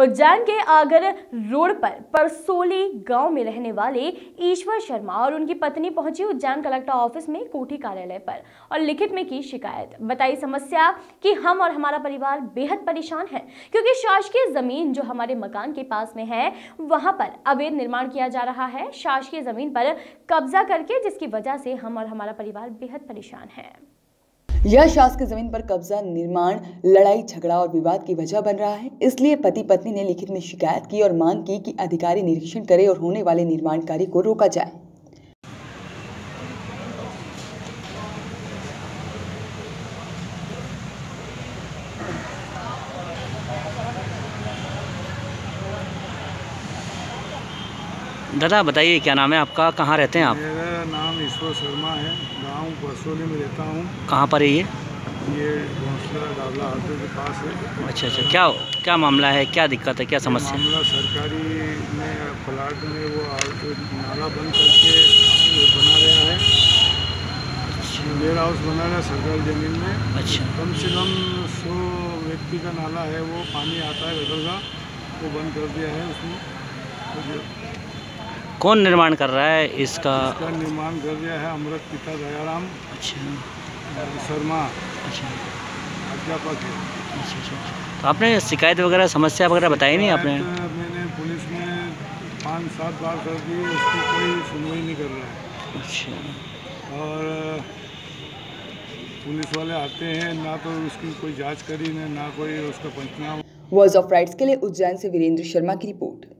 उज्जैन के आगर रोड पर परसोली गांव में रहने वाले ईश्वर शर्मा और उनकी पत्नी पहुंची उज्जैन कलेक्टर ऑफिस में कोठी कार्यालय पर और लिखित में की शिकायत। बताई समस्या कि हम और हमारा परिवार बेहद परेशान है क्योंकि शासकीय जमीन जो हमारे मकान के पास में है वहां पर अवैध निर्माण किया जा रहा है। शासकीय जमीन पर कब्जा करके जिसकी वजह से हम और हमारा परिवार बेहद परेशान है। यह शासकीय जमीन पर कब्जा निर्माण लड़ाई झगड़ा और विवाद की वजह बन रहा है। इसलिए पति पत्नी ने लिखित में शिकायत की और मांग की कि अधिकारी निरीक्षण करे और होने वाले निर्माण कार्य को रोका जाए। दादा बताइए, क्या नाम है आपका, कहाँ रहते हैं आप? मेरा नाम ईश्वर शर्मा है, गांव बसोली में रहता हूँ। कहाँ पर है ये घोंसला के पास है। अच्छा अच्छा, क्या मामला है, क्या दिक्कत है, क्या समस्या? मामला सरकारी में प्लाट में वो नाला बंद करके बना रहा है, वेयर हाउस बना रहा है सरकारी जमीन में। अच्छा, कम से कम 100 व्यक्ति का नाला है, वो पानी आता है गटर का, वो बंद कर दिया है। उसमें कौन निर्माण कर रहा है? इसका निर्माण कर रहा है अमृत पिता दया शर्मा। अच्छा, अध्यापक है। अच्छा, तो आपने शिकायत वगैरह समस्या वगैरह बताई नहीं आपने? मैंने पुलिस में 5-7 बार कर दी, उसकी कोई सुनवाई नहीं कर रहा है। अच्छा, और पुलिस वाले आते हैं ना, तो उसकी कोई जांच करी ना कोई उसका पंचनामा। वॉइस ऑफ राइट्स के लिए उज्जैन से वीरेंद्र शर्मा की रिपोर्ट।